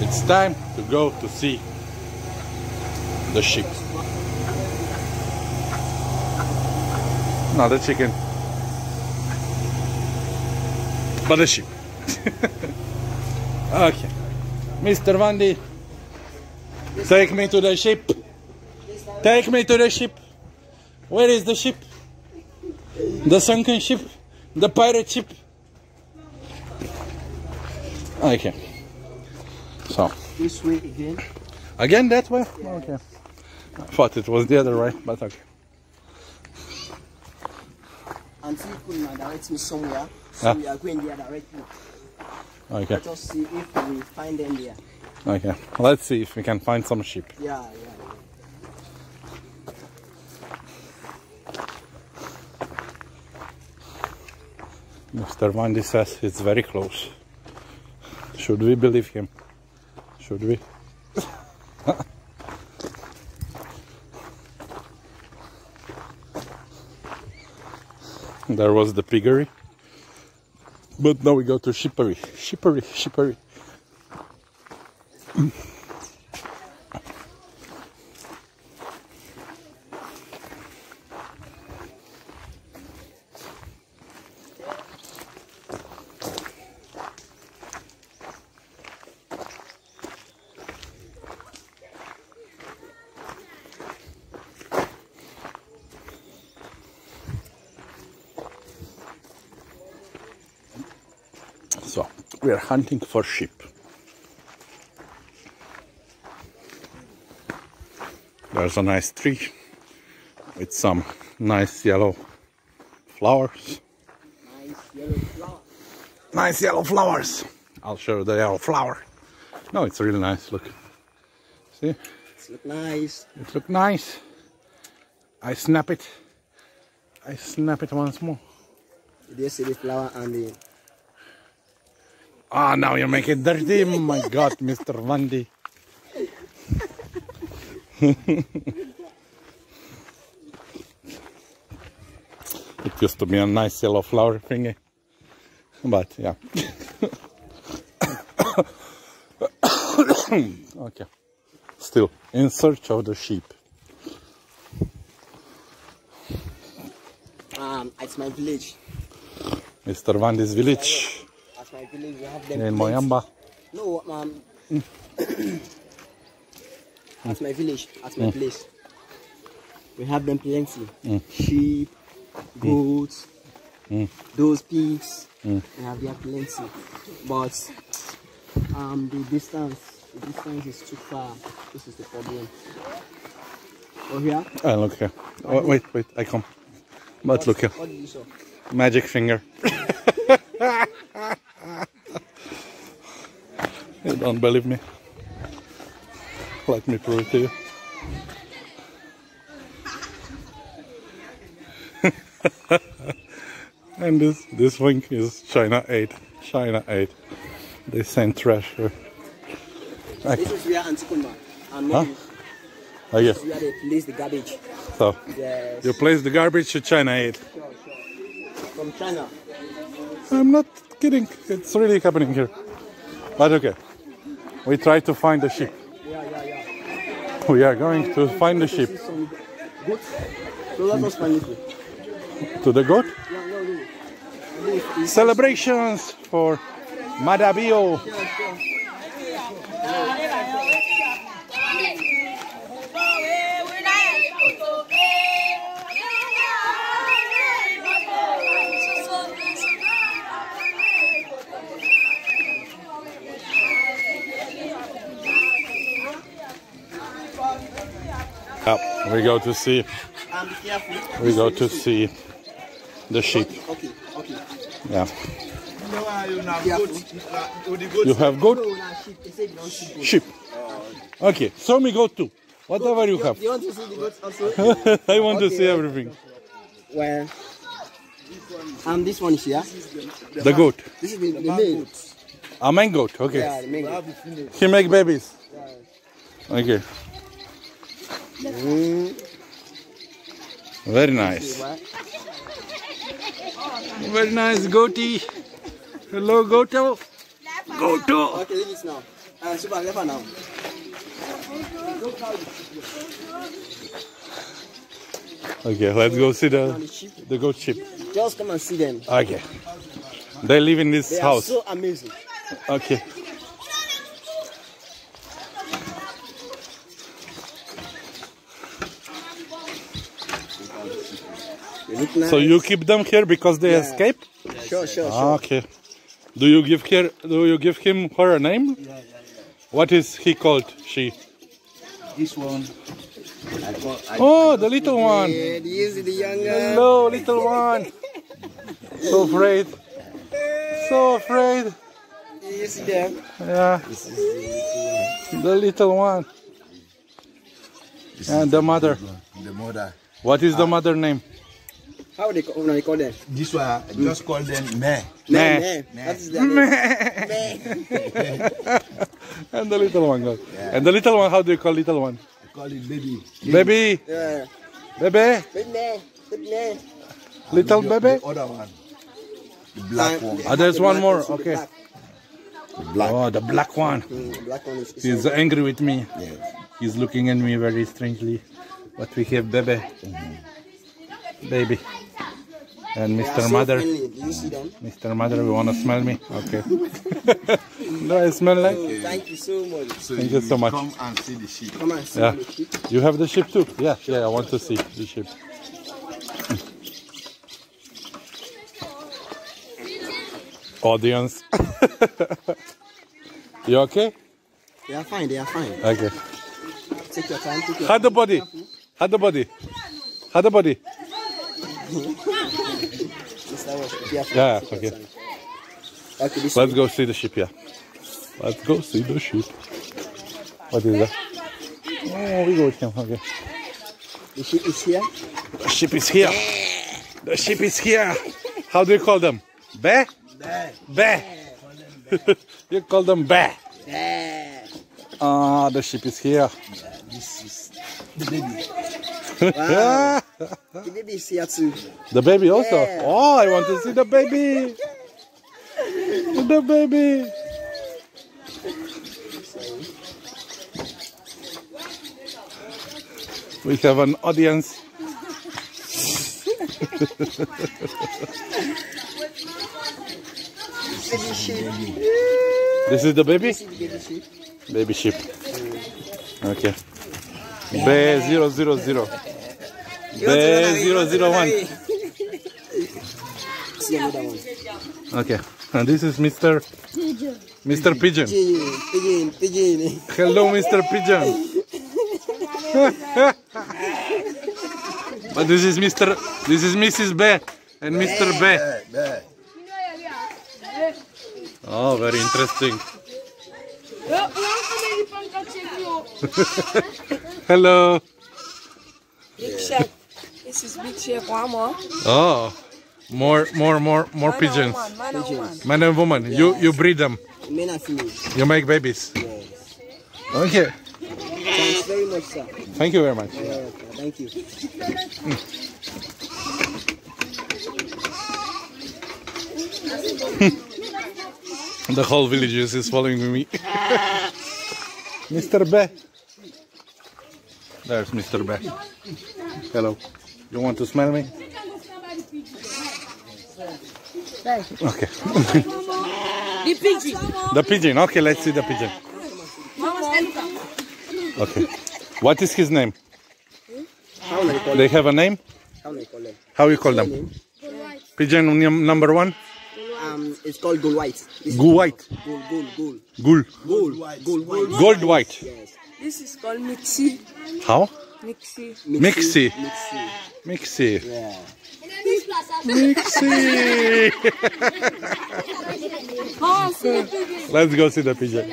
It's time to go to see the sheep. Not the chicken, but the sheep. Okay, Mr. Vandi, take me to the sheep. Take me to the ship. Where is the ship? The sunken ship? The pirate ship? Okay. So. This way again? Again that way? Yeah. Okay. I thought it was the other way, but okay. Until Kuna directs me somewhere, so we are going the other way. Okay. Let us see if we find them there. Okay. Let's see if we can find some sheep. Yeah, yeah. Mr. Vandi says it's very close. Should we believe him? Should we? There was the piggery. But now we go to sheepery. Sheepery, sheepery. So, we are hunting for sheep. There's a nice tree with some nice yellow flowers. Nice yellow flowers. Nice yellow flowers. I'll show you the yellow flower. No, it's really nice. Look. See? It looks nice. It looks nice. I snap it. I snap it once more. Do you see the flower and the... Ah, oh, now you make it dirty. My God, Mr. Vandi. It used to be a nice yellow flower thingy. But, yeah. Okay. Still, in search of the sheep. It's my village. Mr. Vandi's village. I believe you have them in Moyamba. No, at my village, at my place. We have them plenty. Sheep, goats, those pigs. We have them plenty. But the distance is too far. This is the problem. Oh here? Oh, look here. Oh, wait, wait, I come. But look here. What did you saw? Magic finger. You don't believe me? Let me prove it to you. And this thing is China Aid. China Aid. They send trash here. Okay. This is where Antikunma. Huh? I guess. This is where they place the garbage. So, yes. You place the garbage to China Aid. Sure, sure. From China. I'm not kidding. It's really happening here. But okay, we try to find the sheep. Yeah, yeah, yeah. We are going to find the sheep. To the goat? Celebrations for Maada Bio. We go to see. We go to see the sheep. Okay, okay. Yeah. You have goat? Sheep. Okay, so me go too. Whatever you have. You want to see the goats also? I want to see everything. Well, this one is here. The goat. This is the male goat. A man goat. Okay. Yeah, the male goat. He make babies. Okay. Very nice. Very nice, goatee. Hello, goato. Go to. Okay, leave it now. Super, leave it now. Okay, let's go see the goat sheep. Just come and see them. Okay. They live in this house. So amazing. Okay. Nice. So you keep them here because they escape? Yeah, sure. Okay. Do you give him her a name? Yeah. What is he called? She? This one. The little one. Yeah, this is the younger. Hello, little one. So afraid. Yes, them. Yeah. The little one. And the mother. What is the mother name? How do they call them? This one, I just call them meh. Meh. And the little one goes. Yeah. And the little one, how do you call little one? I call it baby. Baby. Yeah. Baby. Baby. Little baby. The other one. The black one. There's one more. Okay. The black one. The black one is. He's angry with me. Yes. He's looking at me very strangely. But we have baby. Baby. And Mr. Mother. Mr. Mother, you want to smell me? Okay. Do I smell like? Thank you so much. Thank you so much. Come and see the sheep. You have the sheep too? Yeah, I want to see the sheep. Audience. You okay? They are fine. Okay. Take your time. Hug the body. Yeah, okay. Let's go see the sheep, Let's go see the sheep. What is that? Oh, we go with him, okay. The sheep is here. The sheep is here. How do you call them? Bear? Bear. You call them bear. Ah, the sheep is here. This is the baby. Wow. The baby is here too. The baby also? Yeah. Oh, I want to see the baby. The baby. We have an audience. This is the baby? This is the baby sheep. Baby sheep. Okay. B000. B001. See another one. Okay. And this is Mr. Pigeon. Mr. Pigeon. Pigeon. Hello, Mr. Pigeon. But this is Mr. This is Mrs. Bear and Mr. Bear. Oh, very interesting. Hello. Big Chef. This is Big Chef. One more. Oh, more man pigeons. Man and woman. Yes. You breed them. Men and female. You make babies. Yes. Okay. Thanks very much, sir. Thank you very much. Yeah, thank you. The whole village is following me. Mr. B. There's Mr. B. Hello. You want to smell me? Okay. The pigeon. Okay, let's see the pigeon. Okay. What is his name? They have a name? How you call them? Pigeon number one? It's called gold white. Gold white. Yes. This is called mixie. How? Mixie. Yeah. Mixie. Let's go see the pigeon.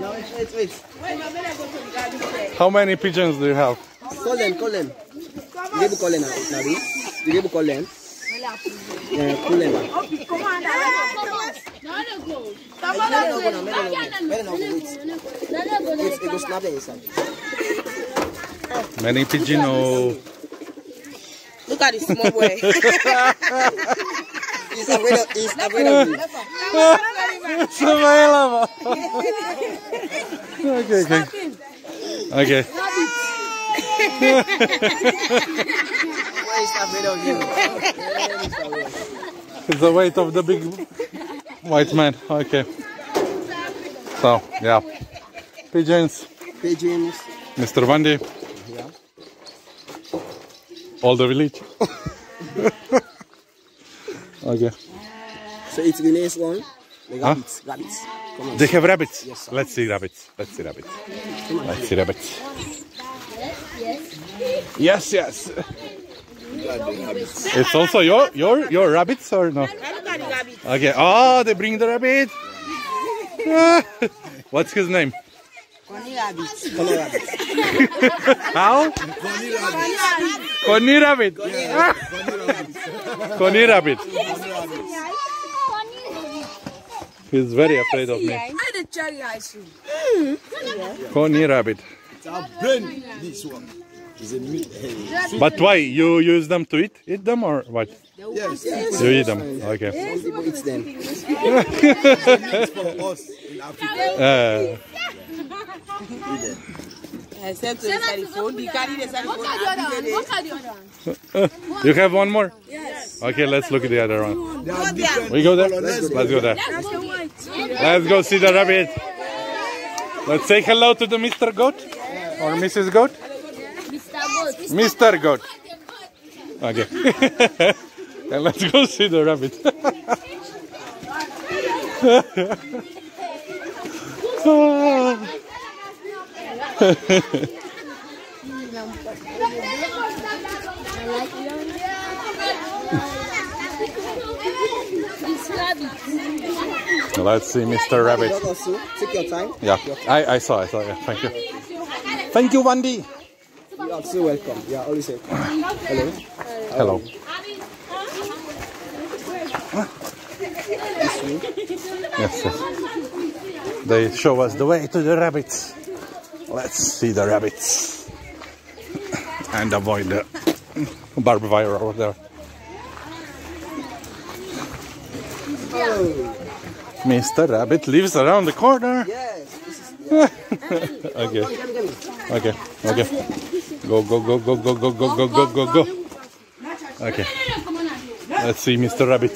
No, wait. How many pigeons do you have? Call them. You call them now, you call them. Yeah, call them. Many pigeon. Look at this small boy. He's afraid of me. It's a way lover. Okay, okay. Okay. He's afraid of you. It's the weight of the big white man. Okay. So, yeah. Pigeons. Pigeons. Mr. Vandi. Yeah. All the village. Okay. So it's the next one. The rabbits. Huh? Rabbits. Come on. They have rabbits? Yes, sir. Let's see rabbits. Let's see rabbits. Let's see rabbits. Yes, yes. It's also your rabbits or no? Okay. Oh, they bring the rabbit. What's his name? Coney rabbit. How? Coney rabbit. Coney rabbit. Coney rabbit. He's very afraid of me. Coney rabbit. This one. But why? You use them to eat them or what? Yes, yes. You eat them. Okay. It's them. It's for us in Africa. You have one more? Yes. Okay, let's look at the other one. We go there? Let's go there. Let's go see the rabbit. Let's say hello to the Mr. Goat or Mrs. Goat. Mr. Goat. Okay. And let's go see the rabbit. Let's see Mr. Rabbit. Take your time. Yeah, I saw. Yeah. Thank you. Thank you, Vandi. You are so welcome. You are always welcome. Hello. Hello. Yes, yes. They show us the way to the rabbits. Let's see the rabbits. And avoid the barbed wire over there. Oh. Mr. Rabbit lives around the corner. Yes. Okay. Okay. Okay. Go. Okay. Let's see Mr. Rabbit.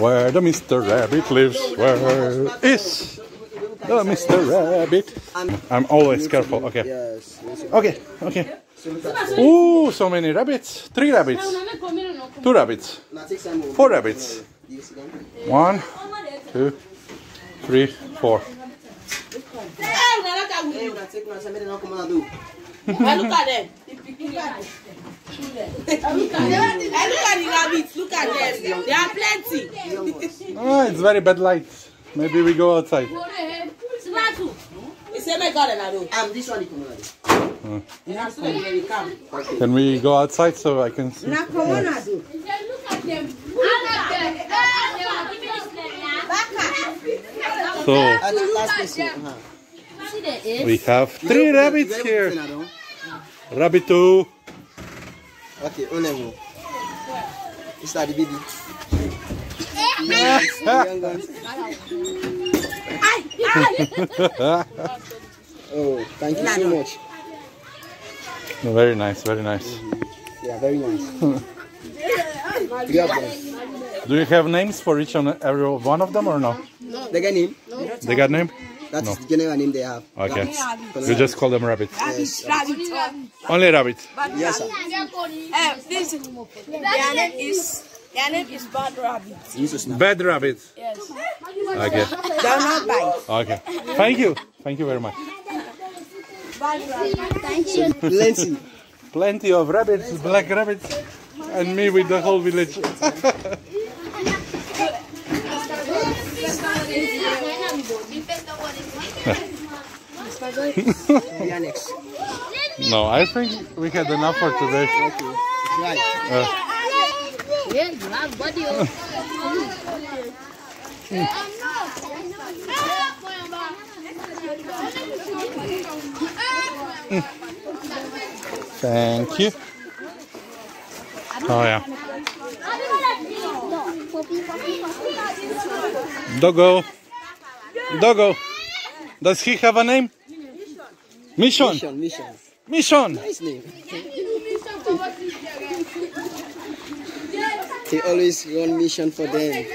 Where the Mr. Rabbit lives. Where is the Mr. Rabbit? I'm always careful. Okay. Okay. Okay. Ooh, so many rabbits. 3 rabbits. 2 rabbits. 4 rabbits. 1, 2, 3, 4. I look at them. I look at the rabbits. Look at them. There are plenty. Oh, it's very bad light. Maybe we go outside. This one. Can we go outside so I can see? Yes. So we have 3 rabbits here. Rabbit 2. Okay, on level. It's like the baby. Oh, thank you so much. Very nice, very nice. Yeah, very nice. Do you have names for each and every one of them or no? They got name. They got name? That's the general name they have. Okay. Rabbits. You just call them rabbits. Yes. Rabbits. Only rabbits. Yes, sir. Their name is bad rabbits. Bad rabbits? Yes. Okay. They're not bad. Okay. Thank you. Thank you very much. Bad rabbits. Thank you. Plenty. Plenty of rabbits, black rabbits, and me with the whole village. No, I think we had enough for today. Thank you. Oh yeah. Doggo. Doggo. Does he have a name? Mission. Mission. Nice name. He always run mission for them.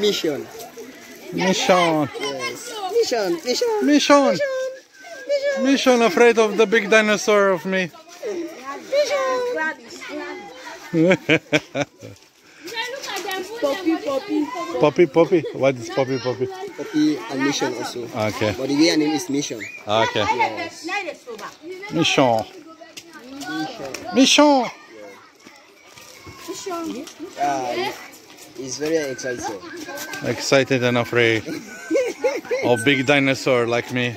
Mission. Mission. Yes. Mission. Mission. Mission. Mission afraid of the big dinosaur of me. Poppy, Poppy. Poppy, Poppy. What is Poppy, Poppy? Poppy and Mission also. Okay. But the real name is Mission. Okay. Yes. Mission. Mission. He's very excited. Excited and afraid of big dinosaur like me.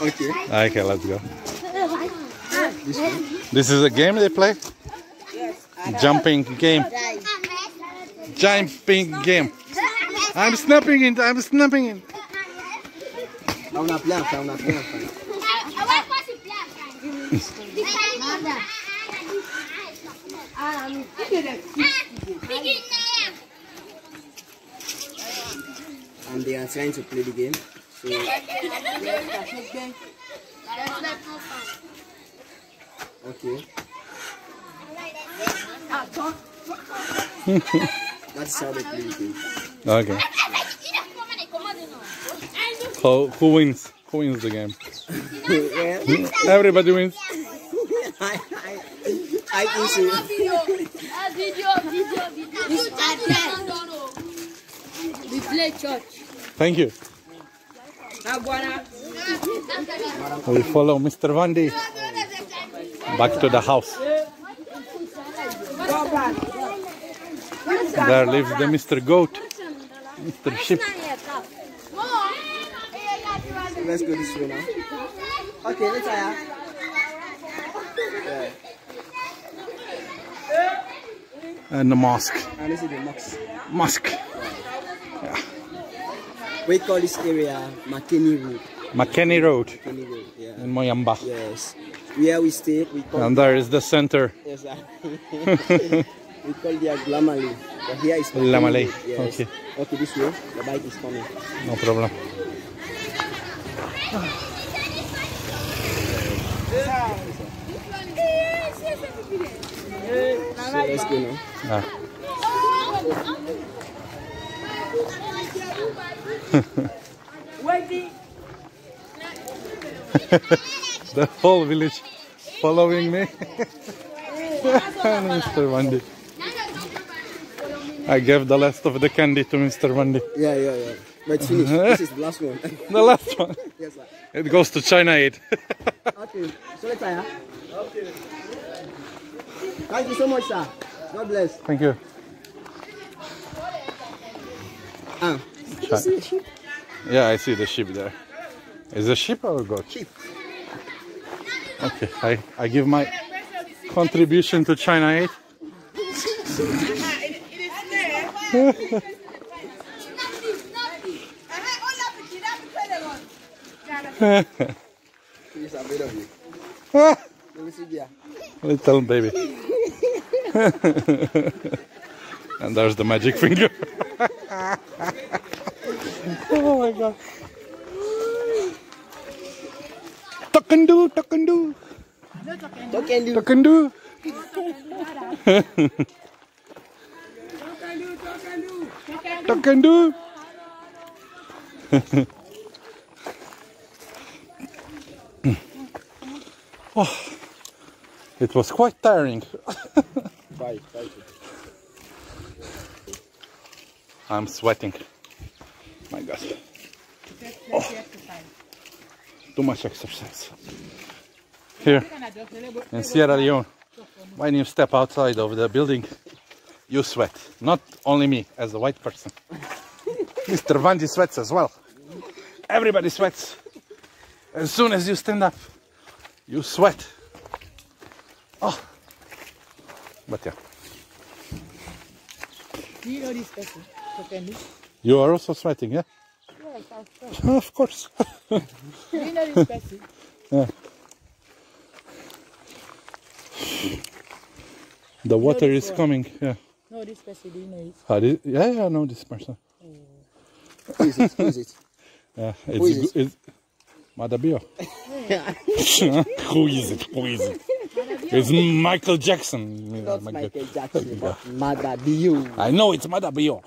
Okay. Okay, let's go. This is a game they play? Yes. Jumping game. Jumping game. I'm snapping it, I'm snapping it. And they are trying to play the game. So okay. That's how they play the game. Okay. So who wins? Who wins the game? Everybody wins. I think so. We play church. Thank you. We follow Mr. Vandi back to the house. There lives the Mr. Goat, Mr. Sheep. Let's go this way now. Okay, let's try. And the mosque. And this is the mosque. Mosque. Yeah. We call this area Makeni Road. Makeni Road. Makeni Road, yeah. In Moyamba. Yes. Where we stay, we call. And there is the center. Yes. We call there Glamale. But here is Glamale. Yes. Okay. Okay, this way. The bike is coming. No problem. So let's go now. The whole village following me. Mr. Vandi. I gave the last of the candy to Mr. Vandi. Yeah. But finish. This is the last one. The last one? Yes, sir. It goes to China Aid. Okay. So let's try. Okay. Thank you so much, sir. God bless. Thank you. See the sheep? Yeah, I see the sheep there. Is it a sheep or a goat? Sheep. Okay, I give my contribution to China Aid. Little baby. And there's the magic finger. Oh my god. Tokendu, tokendu. Tokendu. Tokendu. Tokendu. Tokendu. Oh. It was quite tiring. Bye. I'm sweating. My God. Oh. Too much exercise. Here in Sierra Leone, when you step outside of the building, you sweat. Not only me as a white person. Mr. Vandi sweats as well. Everybody sweats. As soon as you stand up, you sweat. Oh, but yeah, Do you know this person? Makeni? You are also sweating, yeah? Yes, of course. Of course. Do you know this person? Yeah. The water is coming, yeah. No, this person, do you know it? Yeah, I know this person. Who is it? Who is it? Yeah, it's Maada Bio. Who is it? Who is it? It's Michael Jackson. It's not Michael Jackson, but Maada Bio. I know it's Maada Bio.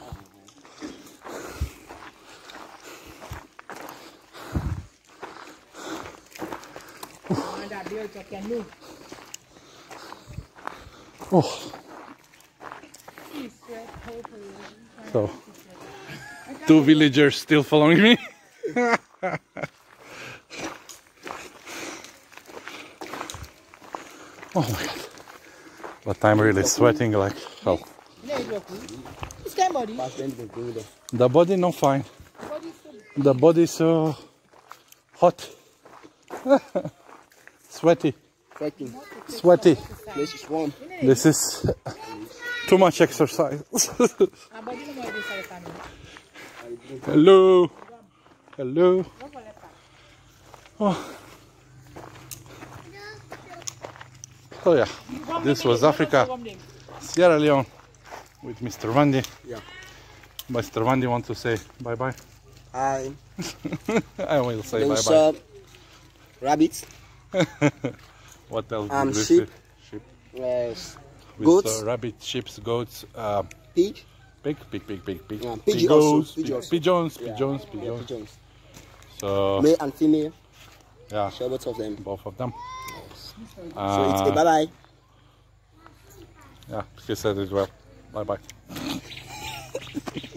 Maada Bio to canoe. Oh. So, two villagers still following me. Oh my god. But I'm really sweating like hell. The body not fine. The body is so hot. Sweaty. Sweaty. This is warm. This is too much exercise. Hello. Hello. Oh. So yeah, this was Africa, Sierra Leone, with Mr. Vandi. Yeah. Mr. Vandi wants to say bye-bye. Hi. I will say bye-bye. Rabbits. What else did we see? Sheep. Yes. Goats. Rabbits, sheep, goats. Pig. Pig. Yeah, pigeons. Pigeons. So male and female. Yeah. So both of them. So it's a bye-bye. Yeah, he said it well. Bye-bye.